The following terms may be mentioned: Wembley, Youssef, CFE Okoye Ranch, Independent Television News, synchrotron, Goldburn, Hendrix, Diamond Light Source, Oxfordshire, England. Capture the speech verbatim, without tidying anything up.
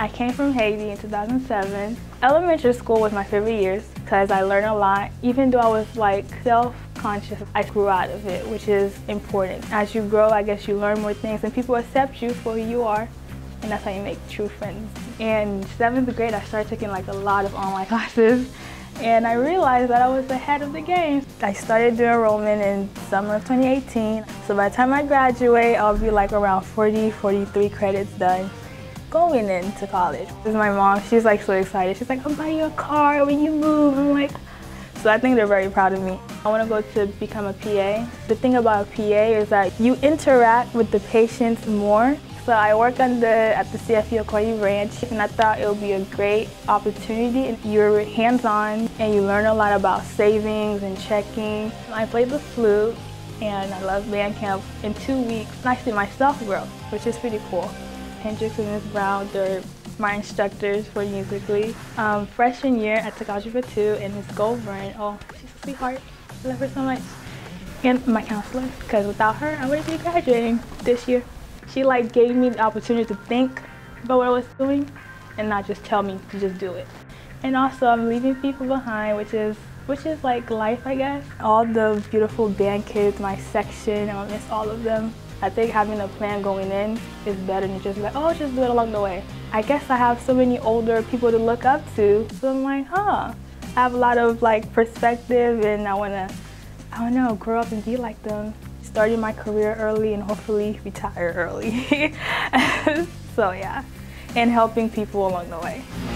I came from Haiti in two thousand seven. Elementary school was my favorite years because I learned a lot. Even though I was like self-conscious, I grew out of it, which is important. As you grow, I guess you learn more things and people accept you for who you are. And that's how you make true friends. In seventh grade, I started taking like a lot of online classes, and I realized that I was ahead of the game. I started doing enrollment in summer of twenty eighteen. So by the time I graduate, I'll be like around forty, forty-three credits done going into college. Because my mom, she's like so excited. She's like, I'll buy you a car when you move. I'm like, so I think they're very proud of me. I want to go to become a P A. The thing about a P A is that you interact with the patients more. So I work on the, at the C F E Okoye Ranch, and I thought it would be a great opportunity. You're hands-on and you learn a lot about savings and checking. I played the flute and I love band camp. In two weeks, I see myself grow, which is pretty cool. Hendrix and Miz Brown, they're my instructors for Musically. Um, freshman year, I took algebra two, and Miz Goldburn, oh, she's a sweetheart. I love her so much. And my counselor, because without her, I wouldn't be graduating this year. She like gave me the opportunity to think about what I was doing and not just tell me to just do it. And also I'm leaving people behind, which is which is like life, I guess. All the beautiful band kids, my section, I miss all of them. I think having a plan going in is better than just like, oh, just do it along the way. I guess I have so many older people to look up to, so I'm like, huh. I have a lot of like perspective, and I wanna, I don't know, grow up and be like them. Starting my career early and hopefully retire early. So yeah, and helping people along the way.